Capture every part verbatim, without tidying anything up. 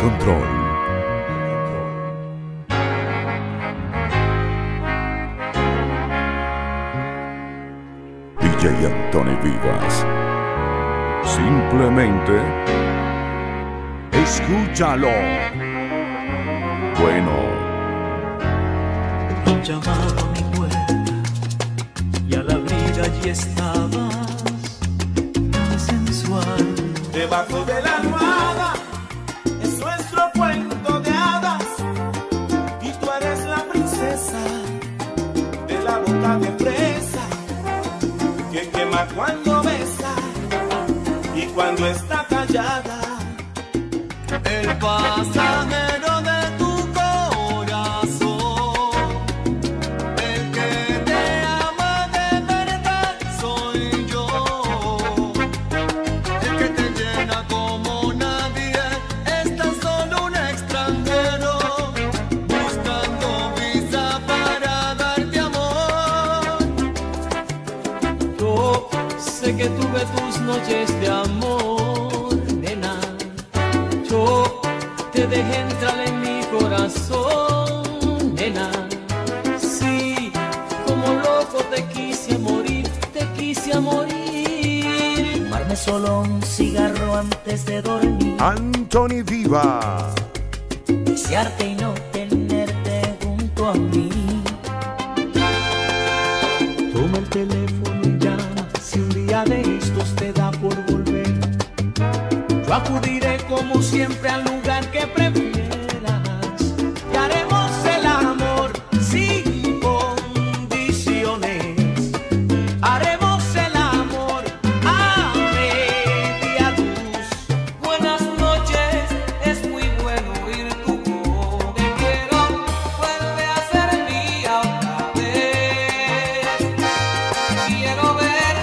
control. D J Anthony Vivas. Simplemente escúchalo. Bueno. Llamaba a mi puerta y al abrir allí estabas, tan sensual. Debajo de la almohada es nuestro cuento de hadas y tú eres la princesa de la boca de fresa que quema cuando besa y cuando está callada. El pasajero de tu corazón, el que te ama de verdad soy yo, el que te llena como nadie, es tan solo un extranjero buscando visa para darte amor. Yo sé que tuve tus noches de amor, nena, yo te dejé entrar en mi corazón, nena. Sí, como loco te quise morir, te quise morir. Fumarme solo un cigarro antes de dormir. Anthony Vivas. Desearte y no tenerte junto a mí. Toma el teléfono y llama. Si un día de estos te da por volver, yo acudiré como siempre al lugar que prefieras y haremos el amor sin condiciones. Haremos el amor a media luz. Buenas noches, es muy bueno oír tu voz. Te quiero, vuelve a ser mía otra vez. Quiero ver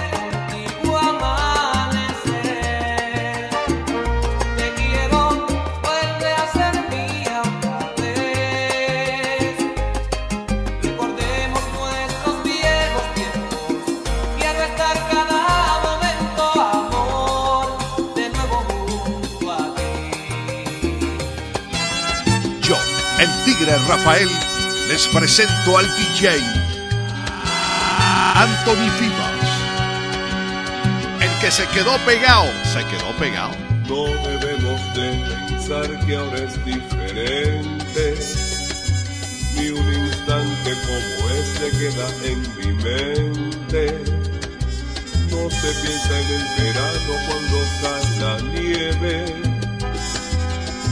tu amanecer. Yo, el Tigre Rafael, les presento al D J Anthony Vivas. El que se quedó pegado, se quedó pegado. No debemos de pensar que ahora es diferente, ni un instante como este queda en mi mente. No se piensa en el verano cuando cae la nieve.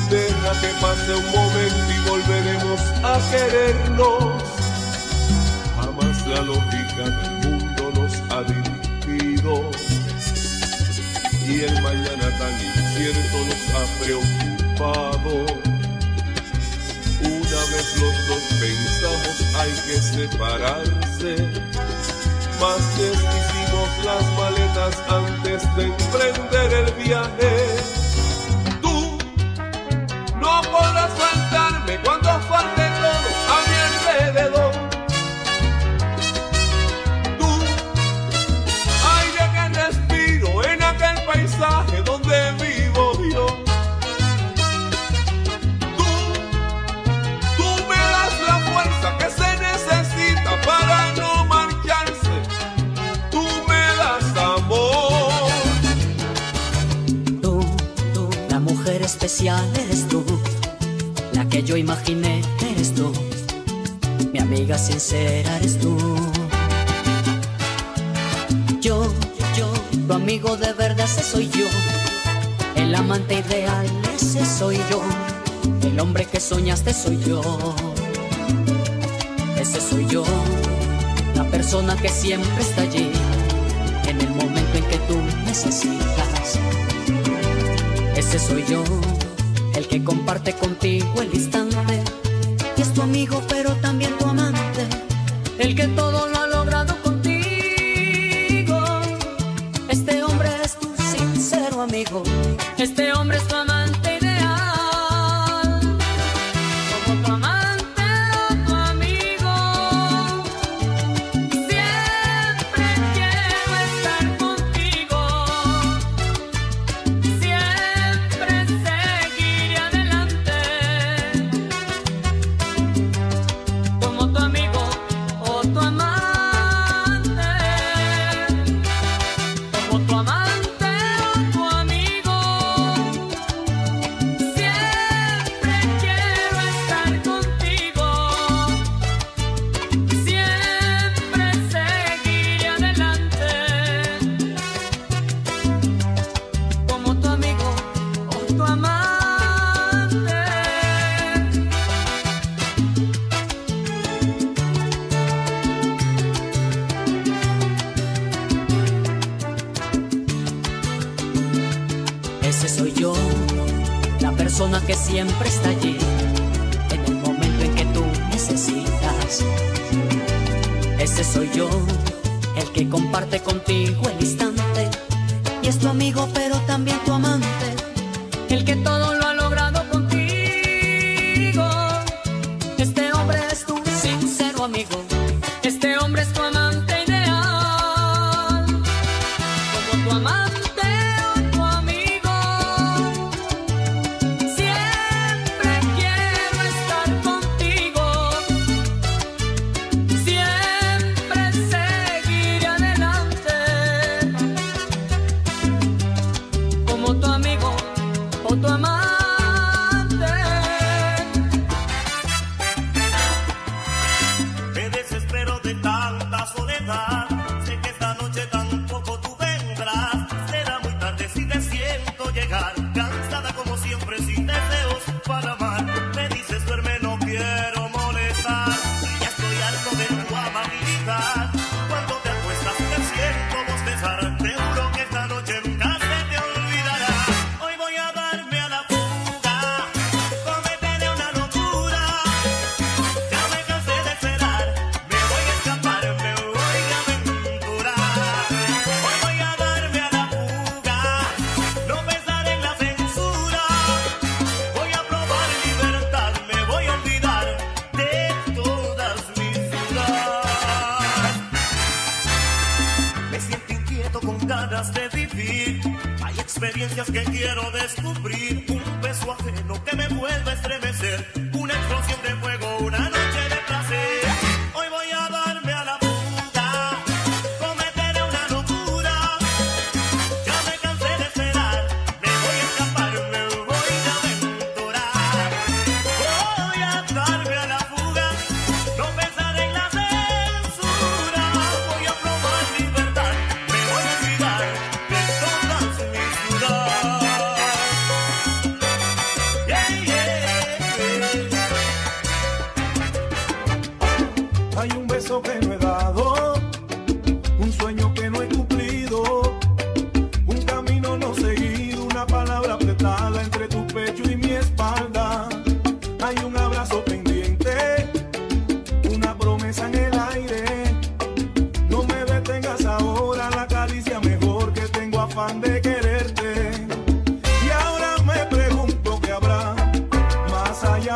Deja que pase un momento y volveremos a querernos. Jamás la lógica del mundo nos ha dirigido y el mañana tan incierto nos ha preocupado. Una vez los dos pensamos hay que separarse, mas deshicimos las maletas antes de emprender el viaje. No podrás faltarme cuando falte todo a mi alrededor. Tú, aire que respiro en aquel paisaje donde vivo yo. Tú, tú me das la fuerza que se necesita para no marcharse. Tú me das amor. Tú, tú, la mujer especial eres tú. La que yo imaginé eres tú, mi amiga sincera eres tú. Yo, yo, tu amigo de verdad ese soy yo. El amante ideal ese soy yo. El hombre que soñaste soy yo. Ese soy yo. La persona que siempre está allí en el momento en que tú necesitas. Ese soy yo. El que comparte contigo el instante y es tu amigo pero también tu amante. El que todo lo ha logrado contigo. Este hombre es tu sincero amigo. Este hombre es tu amante ideal. Como tu amante o tu amigo, siempre quiero estar contigo. Siempre seguir adelante. soy yo, la persona que siempre está allí, en el momento en que tú necesitas. Ese soy yo, el que comparte contigo el instante, y es tu amigo pero también tu amante, el que todo lo ha logrado contigo. Este hombre es tu sincero amigo, este hombre es tu amante ideal, como tu amante.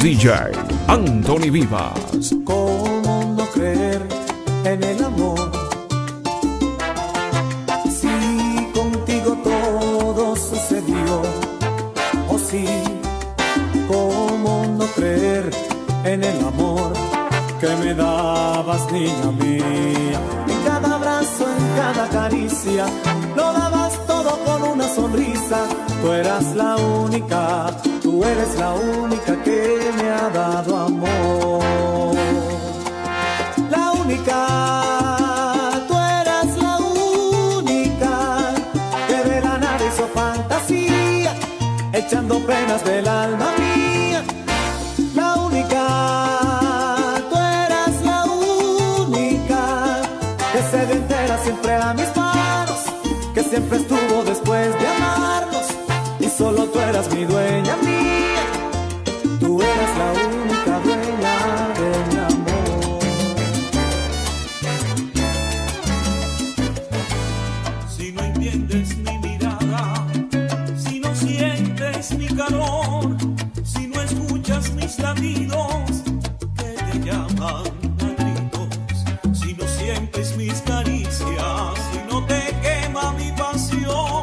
D J Anthony Vivas. ¿Cómo no creer en el amor? Si contigo todo sucedió, oh sí, ¿cómo no creer en el amor que me dabas, niña mía? En cada abrazo, en cada caricia, lo dabas todo con una sonrisa. Tú eras la única, tú eres la única que me ha dado amor. La única, tú eras la única que de la nada hizo fantasía, echando penas del alma mía. La única. a mis manos, que siempre estuvo después de amarnos, y solo tú eras mi dueña mía, tú eras la única dueña de mi amor. Si no entiendes mi mirada, si no sientes mi calor, si no escuchas mis latidos que te llaman, mis caricias, si no te quema mi pasión,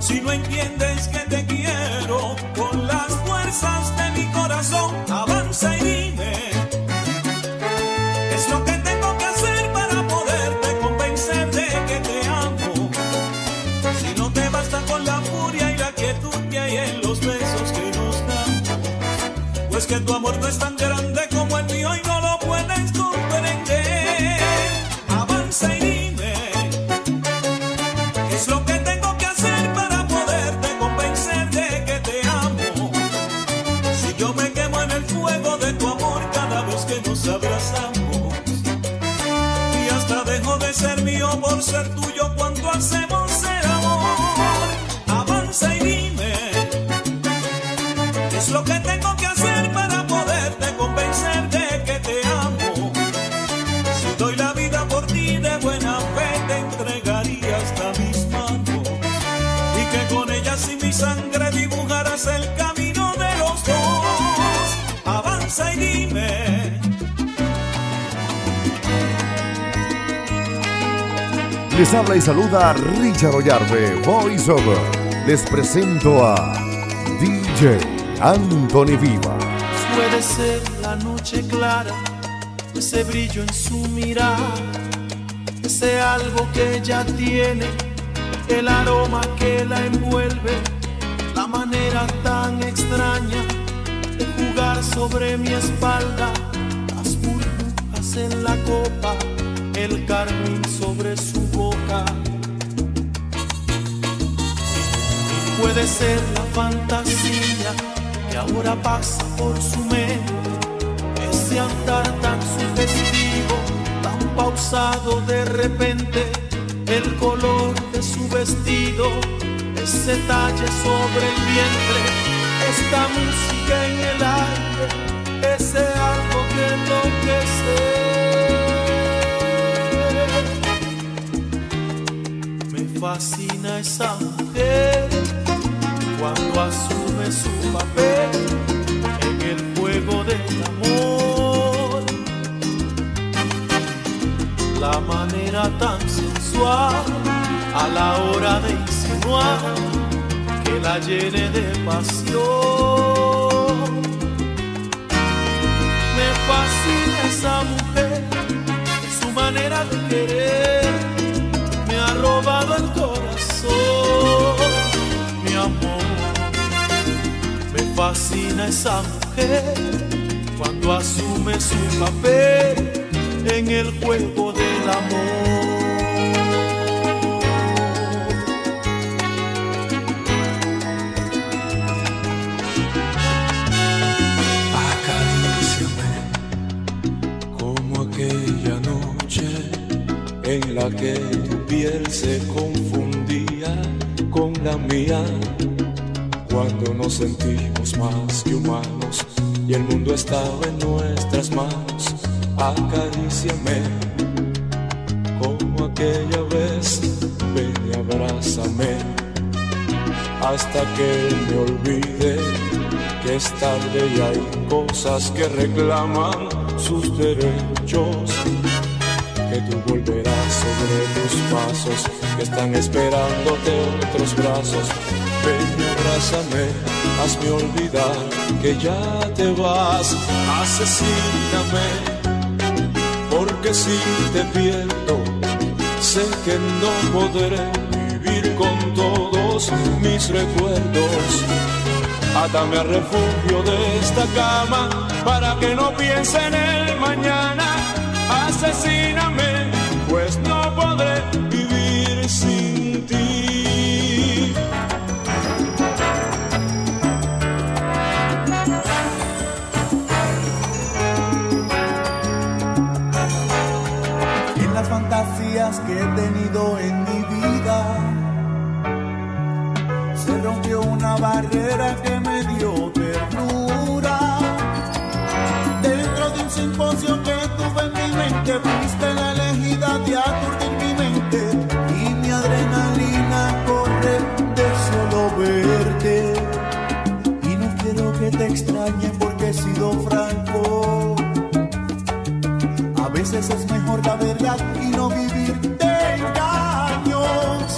si no entiendes que te quiero con las fuerzas de mi corazón, avanza y dime qué es lo que tengo que hacer para poderte convencer de que te amo. Si no te basta con la furia y la quietud que hay en los besos que nos damos, pues que tu amor no es tan grande como el mío y no lo puedes comprender. Avanza y dime, ¿qué es lo que tengo que hacer para poderte convencer de que te amo? Si yo me quemo en el fuego de tu amor cada vez que nos abrazamos, y hasta dejo de ser mío por ser tuyo cuando hacemos el amor. Avanza y dime, ¿qué es lo que tengo que hacer para poderte convencer de que te amo? Si doy la vida por ti de buena fe, te entregaría hasta mis manos, y que con ellas y mi sangre dibujarás el camino de los dos. Avanza y dime. Les habla y saluda a Richard Ollarve, Voice Over. Les presento a D J Anthony Vivas. Puede ser la noche clara, ese brillo en su mirada, ese algo que ella tiene, el aroma que la envuelve, la manera tan extraña de jugar sobre mi espalda, las burbujas en la copa, el carmín sobre su boca. Puede ser la fantasía que ahora pasa por su mente, ese andar tan sugestivo, tan pausado de repente, el color de su vestido, ese talle sobre el vientre, esta música en el aire, ese algo que enloquece. Me fascina esa mujer cuando asume su papel en el juego del amor, la manera tan sensual a la hora de insinuar que la llene de pasión. Me fascina esa mujer, su manera de querer, me ha robado el corazón, mi amor. Me fascina esa mujer cuando asume su papel en el juego del amor. Acaríciame como aquella noche en la que tu piel se confundía con la mía, cuando nos sentimos más que humanos y el mundo estaba en nuestras manos. Acaríciame como aquella vez, ven y abrázame hasta que me olvide que es tarde y hay cosas que reclaman sus derechos, que tú volverás sobre tus pasos, que están esperándote otros brazos. Ven y abrázame, hazme olvidar que ya te vas, asesíname, porque si te pierdo, sé que no podré vivir con todos mis recuerdos. Átame al refugio de esta cama para que no piense en el mañana. Asesíname, pues no podré vivir sin ti. Que que he tenido en mi vida. Se rompió una barrera que me dio ternura. Dentro de un simposio que tuve en mi mente, fuiste la elegida de aturdir mi mente. Y mi adrenalina corre de solo verte. Y no quiero que te extrañen porque he sido franco. A veces es mejor la verdad y no vivir de engaños.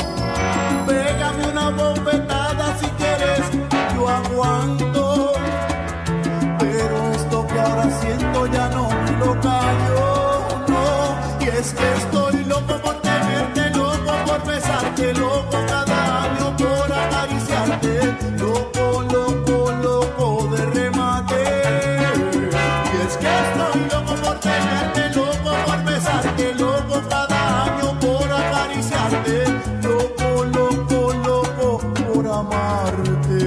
Pégame una bofetada si quieres, yo aguanto. Pero esto que ahora siento ya no me lo callo, no. Y es que estoy loco por tenerte, loco por besarte, loco cada año por acariciarte, loco, loco, loco de remate. Y es que estoy loco por tenerte, que loco cada año por acariciarte, loco, loco, loco por amarte.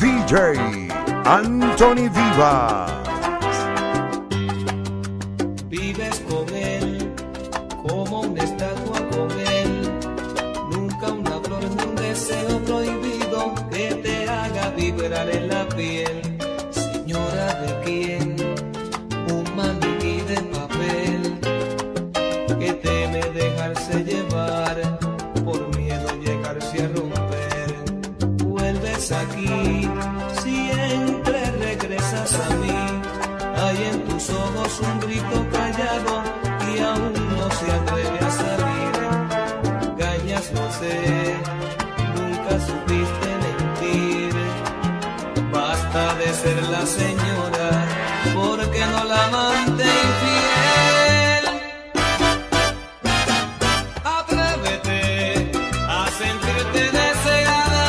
D J Anthony Vivas. Vives con él como una estatua con él, nunca una flor ni un deseo prohibido que te haga vibrar en la piel. Señora de quién, un maniquí de papel que teme dejarse llevar por miedo a llegarse a romper. Vuelves aquí, siempre regresas a mí. Hay en tus ojos un grito callado y aún no se atreve a salir. No sé, nunca supiste mentir. Basta de ser la señora, porque no la amante infiel. Atrévete a sentirte deseada.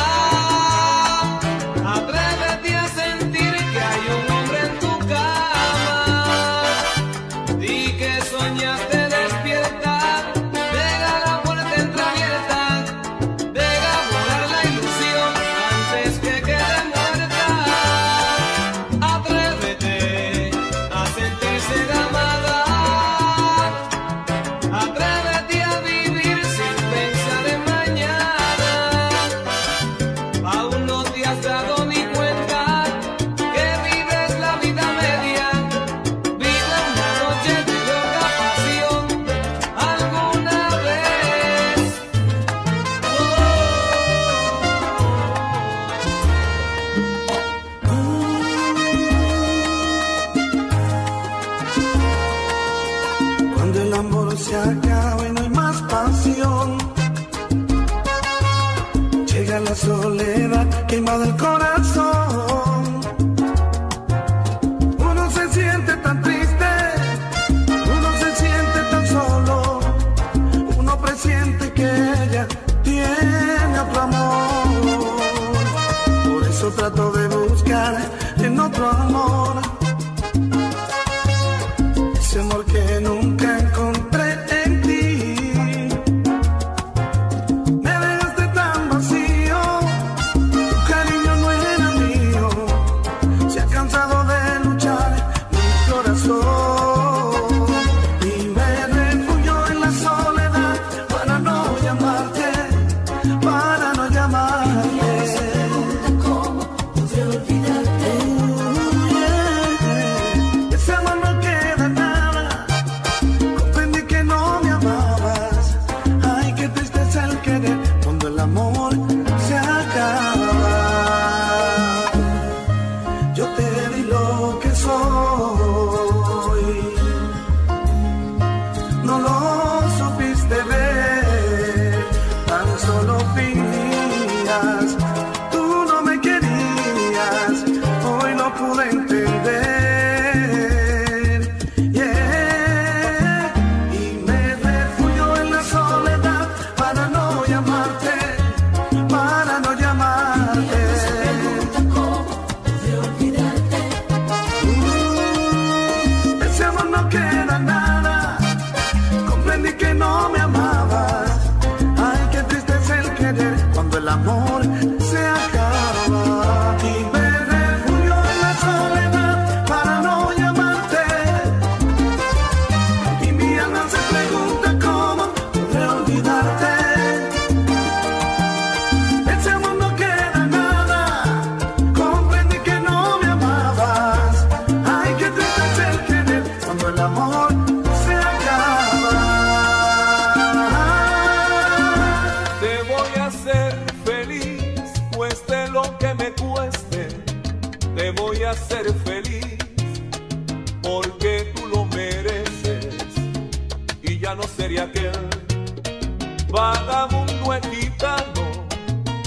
Atrévete a sentir que hay un hombre en tu cama. Di que soñaste. Soledad que invade el corazón. Uno se siente tan triste, uno se siente tan solo. Uno presiente que ella tiene otro amor. Por eso trato de buscar en otro amor ese amor que nunca encontré. Amarte. Y no me pregunta cómo podré olvidarte. uh, yeah. ya no sería aquel vagabundo gitano,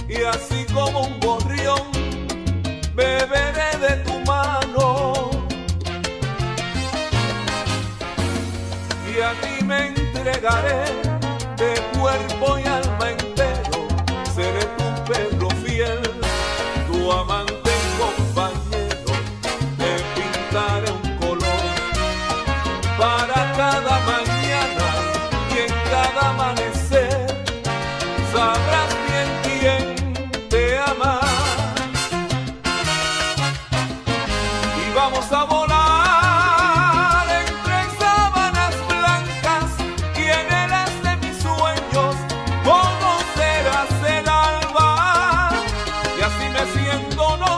y así como un gorrión beberé de tu mano. Y a ti me entregaré de cuerpo y alma entero, seré tu perro fiel, tu amante y compañero, te pintaré un para cada mañana y en cada amanecer sabrás bien quién te ama. Y vamos a volar entre sábanas blancas y en el haz de mis sueños conocerás el alba. Y así meciéndonos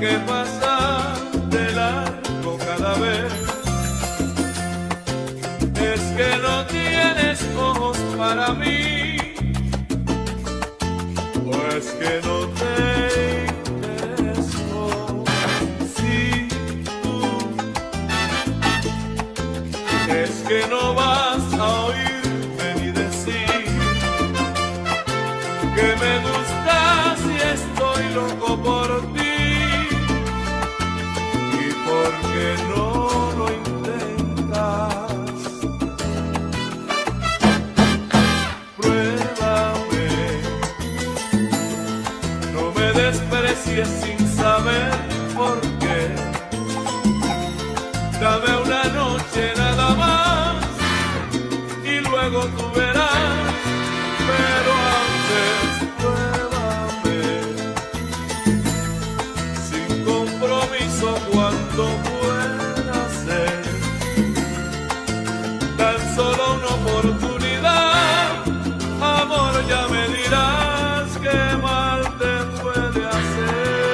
que pasa de largo cada vez, es que no tienes ojos para mí, o es que no te intereso. Si tú es que no vas a oírme ni decir que me gustas y estoy loco por ti, porque no lo intentas. Pruébame, no me desprecies sin saber por qué. Dame una noche nada más y luego tú verás, pero antes pruébame sin compromiso cuando pueda ser, tan solo una oportunidad, amor, ya me dirás qué mal te puede hacer.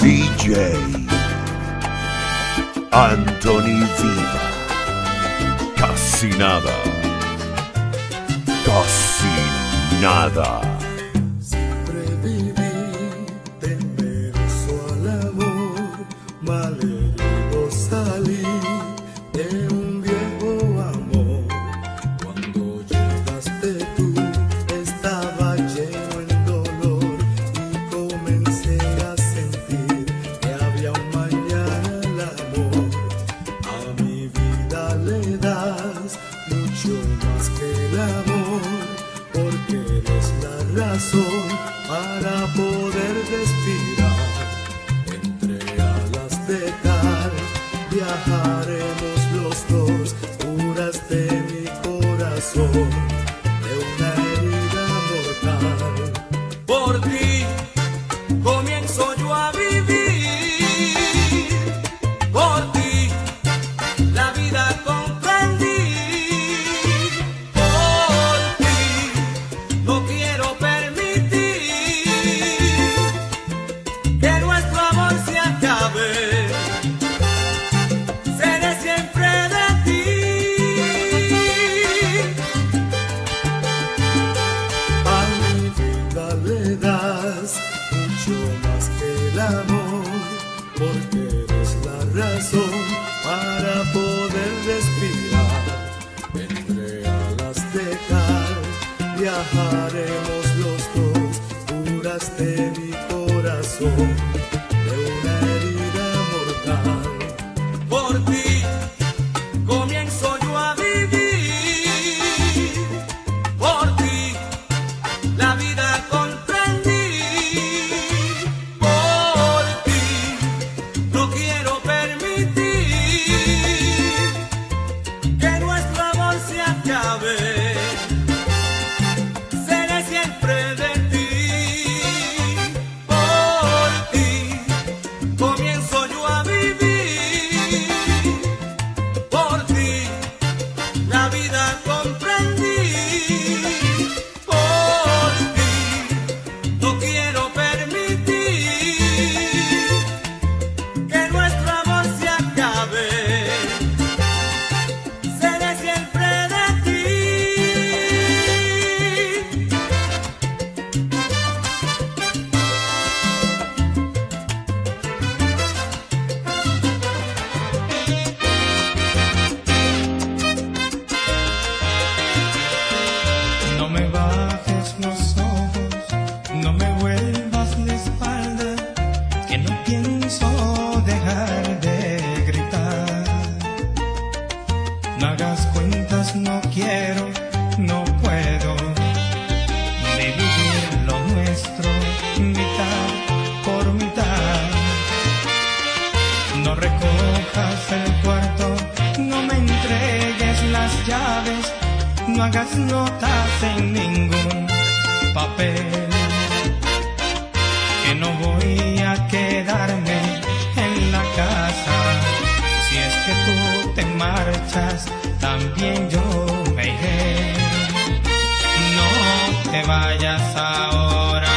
D J Anthony Vivas, casi nada, casi nada. Siempre viví temeroso al amor, malherido salí de un viejo amor. Cuando llegaste tú estaba lleno en dolor y comencé a sentir que había un mañana al amor. Le das mucho más que el amor, porque eres la razón para poder respirar. Entre alas de tal viajaremos los dos, curas de mi corazón, de una herida mortal. Por ti comienzo yo a vivir, por ti la vida comprendí, por ti no quiero permitir que nuestro amor se acabe, seré siempre de ti. A mi vida le das mucho más que el amor, porque eres la razón para poder respirar. Entre alas de cal viajaremos los dos, curas de mi corazón, de una herida mortal. Por ti comienzo yo a vivir, por ti la vida comprendí, por ti no quiero permitir que nuestro amor se acabe. la vida comprendí. Por ti no quiero permitir que nuestro amor se acabe. Seré siempre de llaves, no hagas notas en ningún papel, que no voy a quedarme en la casa. Si es que tú te marchas, también yo me iré. No te vayas ahora,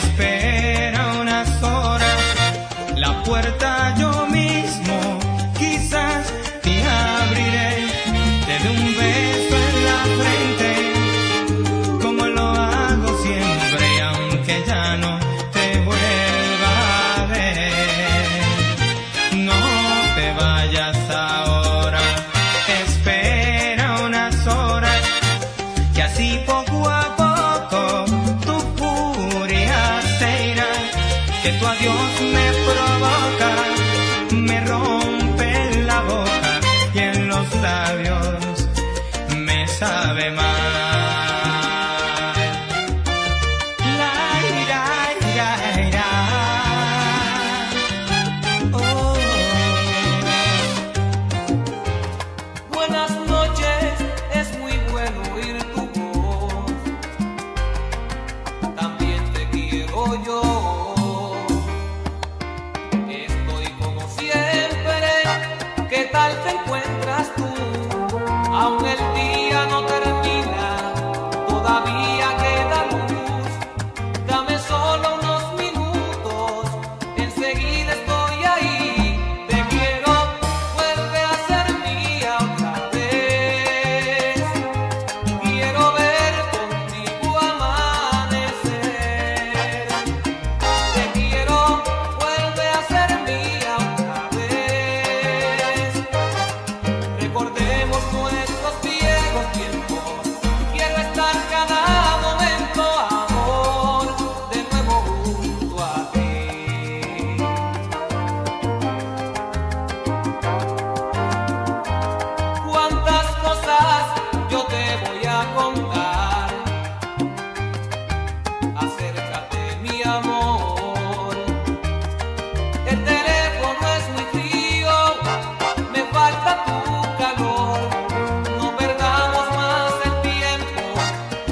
espera unas horas, la puerta yo mismo quizás te abriré. De un beso en la frente, como lo hago siempre, aunque ya no te vuelva a ver. No te vayas ahora, espera unas horas, que así poco a poco tu furia se irá, que tu adiós me provoca, me rompe la boca y en los labios sabe mal. La ira, ira, ira. Oh. Buenas noches, es muy bueno oír tu voz. También te quiero yo. Estoy como siempre. ¿Qué tal te encuentras tú? Aún el día no termina, todavía queda luz. Dame solo unos minutos, enseguida estoy ahí. Te quiero, vuelve a ser mía otra vez. Quiero ver contigo amanecer. Te quiero, vuelve a ser mía otra vez. Recordemos nuestra contar acerca de mi amor. El teléfono es muy frío, me falta tu calor. No perdamos más el tiempo,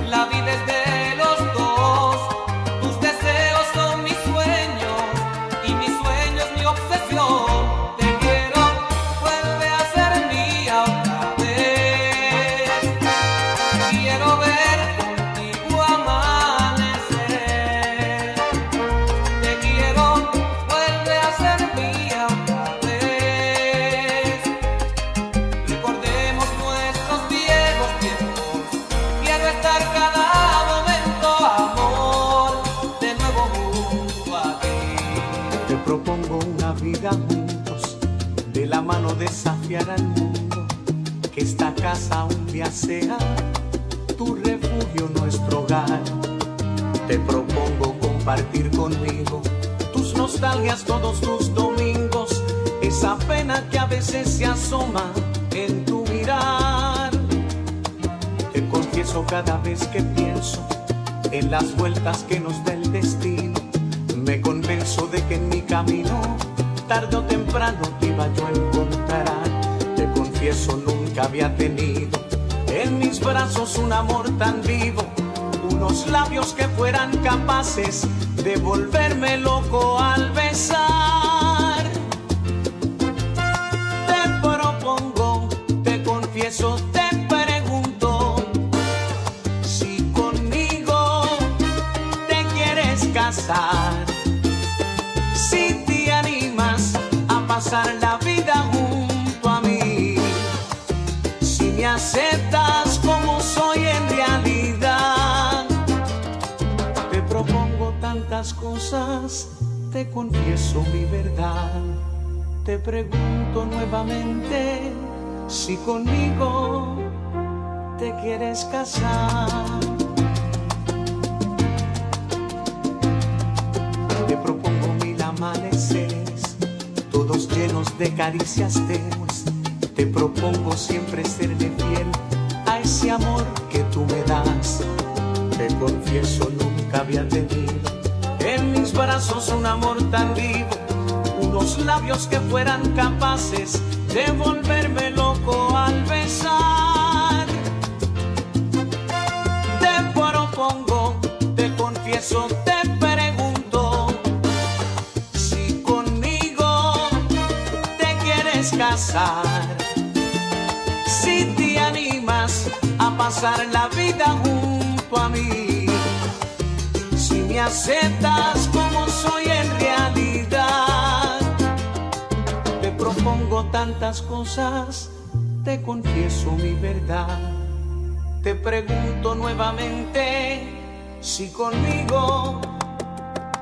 la vida es de los dos. Tus deseos son mis sueños y mi sueño es mi obsesión. Te quiero, vuelve a ser mía otra vez. De la mano desafiar al mundo, que esta casa un día sea tu refugio, nuestro hogar. Te propongo compartir conmigo tus nostalgias todos tus domingos, esa pena que a veces se asoma en tu mirar. Te confieso cada vez que pienso en las vueltas que nos da el destino, me convenzo de que en mi camino tarde o temprano te iba yo a encontrar. Te confieso nunca había tenido en mis brazos un amor tan vivo, unos labios que fueran capaces de volverme loco al besar. Te propongo, te confieso, te pasar. Si te animas a pasar la vida junto a mí, si me aceptas como soy en realidad, te propongo tantas cosas, te confieso mi verdad. Te pregunto nuevamente si conmigo te quieres casar. Te propongo mil amaneceres, todos llenos de caricias tenues. Te propongo siempre serle fiel a ese amor que tú me das. Te confieso nunca había tenido en mis brazos un amor tan vivo, unos labios que fueran capaces de volverme loco al besar. Te propongo, te confieso, te pregunto si conmigo te quieres casar. Si te animas a pasar la vida junto a mí, si me aceptas como soy en realidad. Te propongo tantas cosas, te confieso mi verdad. Te pregunto nuevamente si conmigo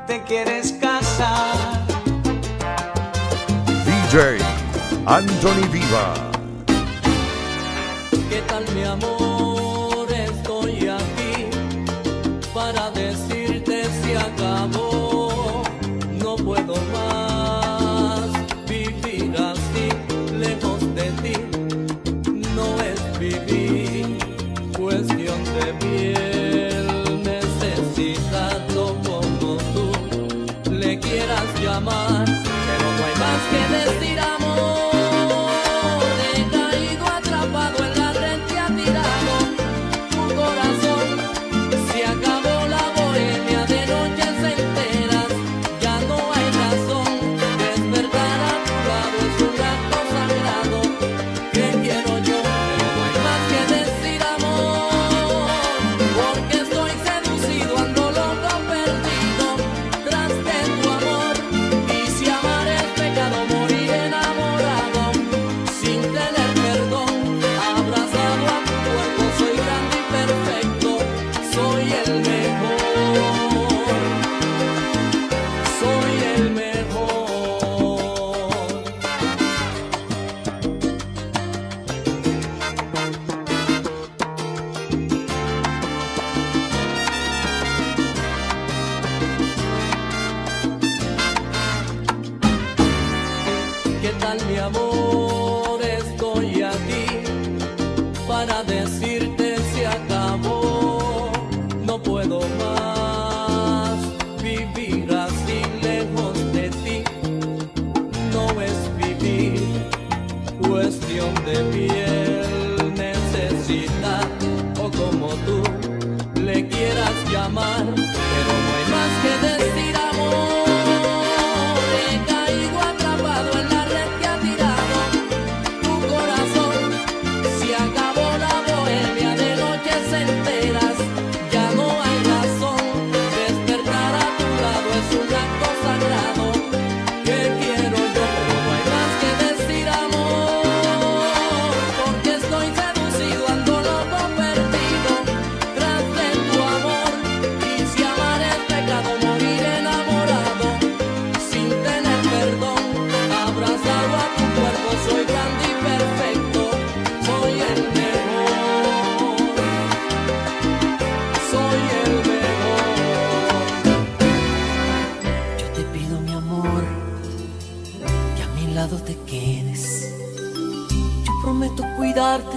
te quieres casar. D J Anthony Vivas. ¿Qué tal, mi amor? Estoy aquí para decirte se acabó. No puedo más vivir así, lejos de ti. No es vivir, cuestión de piel. Necesitado como tú le quieras llamar, pero no hay más que decir amor.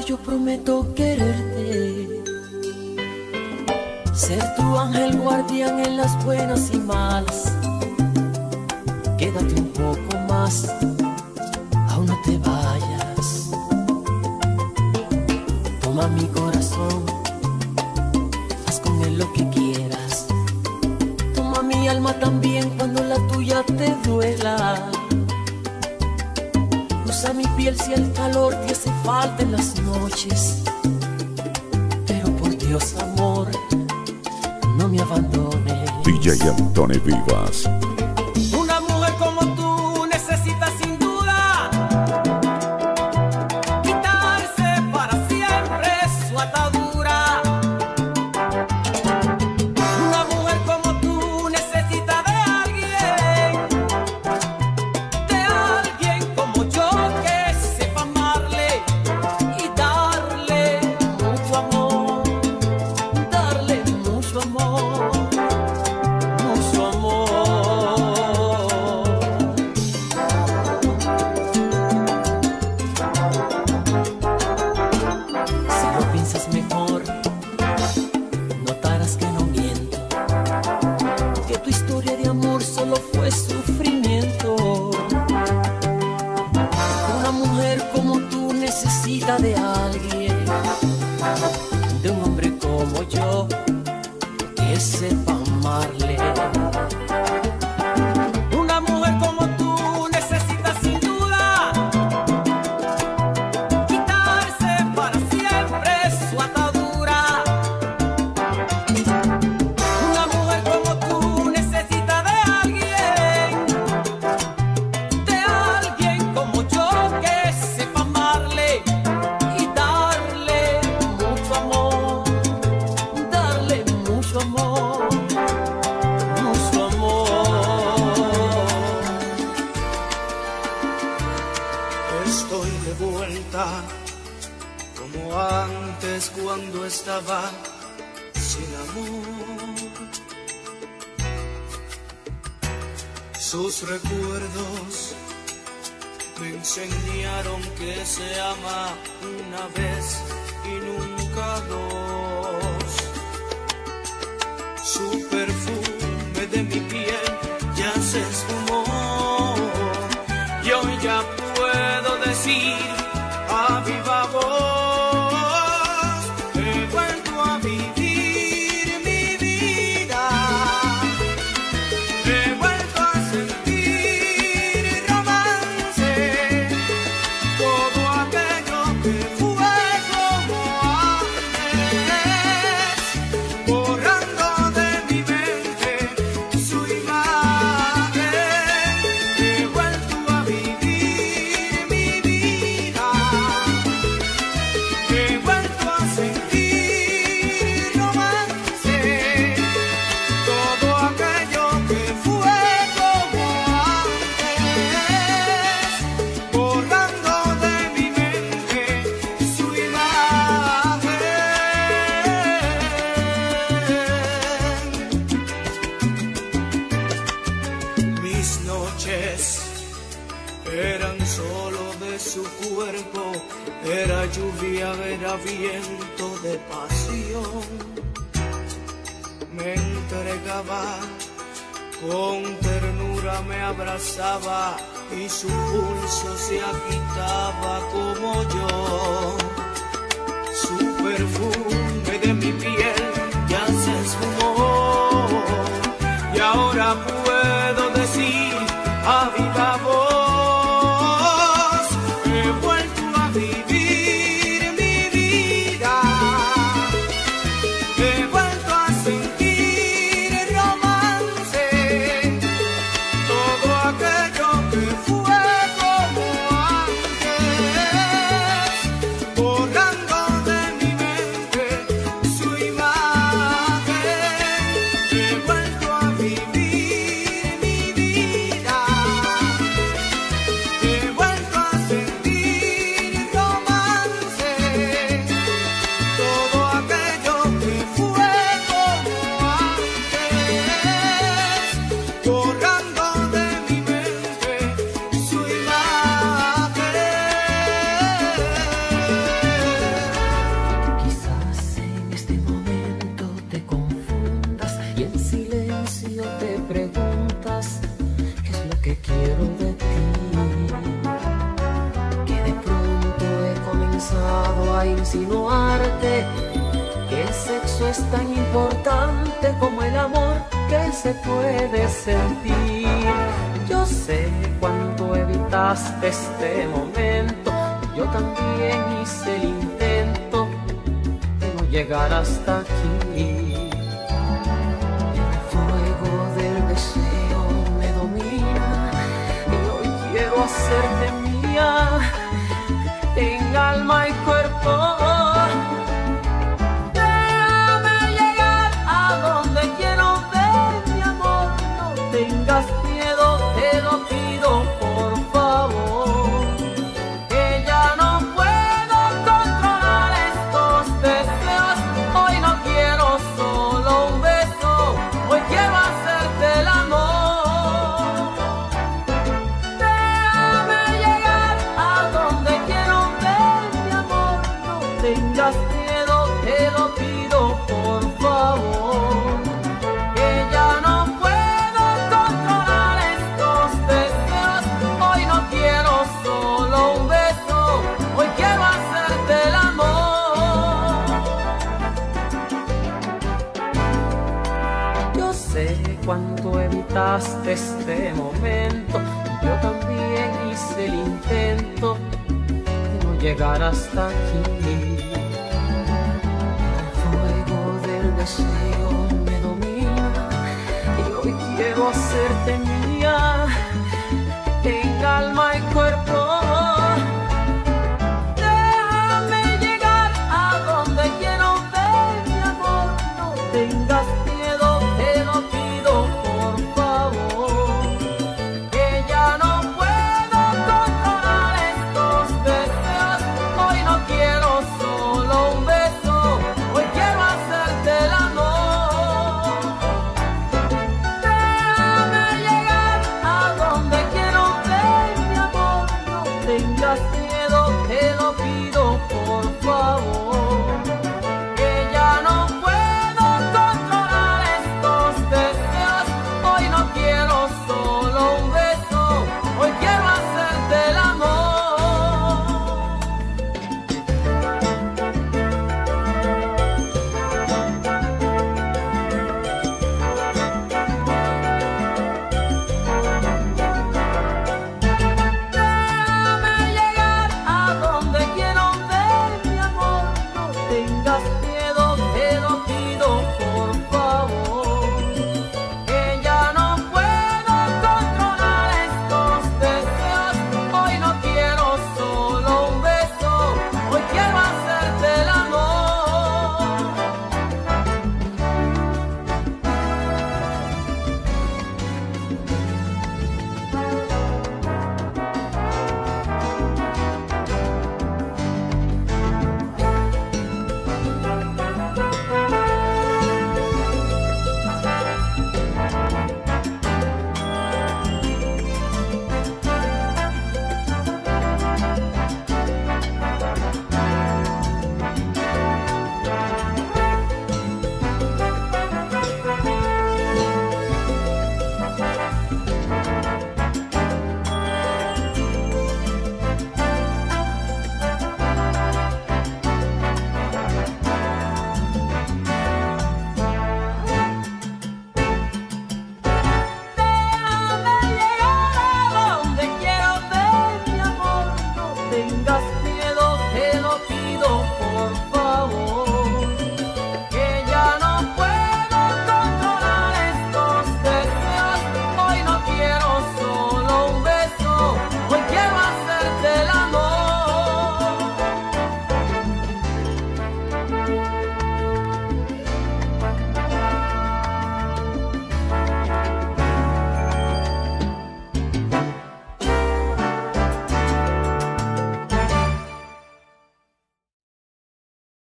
Yo prometo quererte, ser tu ángel guardián en las buenas y malas. Quédate un poco más, aún no te vayas. Toma mi corazón, haz con él lo que quieras. Toma mi alma también cuando la tuya te duela. Usa mi piel si el calor te hace falta en las noches. Pero por Dios, amor, no me abandones. D J Anthony Vivas. Una mujer como tú necesita sin duda quitarse para siempre su atadura. Una mujer como tú necesita de alguien, de alguien como yo que sepa amarle y darle mucho amor, darle mucho amor. De alguien, de un hombre como yo que sepa amarle. Una mujer como tú necesita sin duda quitarse para siempre su atadura. Una mujer como tú necesita de alguien, de alguien como yo que sepa amarle. Estoy de vuelta, como antes cuando estaba sin amor. Sus recuerdos me enseñaron que se ama una vez y nunca dos. Su perfume de mi piel ya se esfumó y hoy ya puedo decir a viva voz que he vuelto a vivir mi vida, he vuelto a sentir romance, todo aquello que fue como antes, borrando de mi mente su imagen, he vuelto a vivir. Eran solo de su cuerpo, era lluvia, era viento de pasión. Me entregaba, con ternura me abrazaba y su pulso se agitaba como yo. Su perfume de mi piel ya se esfumó y ahora puedo decir a viva voz. A insinuarte que el sexo es tan importante como el amor que se puede sentir. Yo sé cuánto evitaste este momento, yo también hice el intento de no llegar hasta aquí. El fuego alma y cuerpo. Déjame llegar a donde quiero ver, mi amor. No tengas miedo, te lo pido por favor. Que ya no puedo controlar estos deseos. Hoy no quiero solo un beso, hoy quiero hacerte el amor. Cuando evitaste este momento, yo también hice el intento de no llegar hasta aquí. El fuego del deseo me domina y hoy quiero hacerte mía en alma y cuerpo. Déjame llegar a donde quiero ver, mi amor. No tengas miedo, te lo pido. Gracias.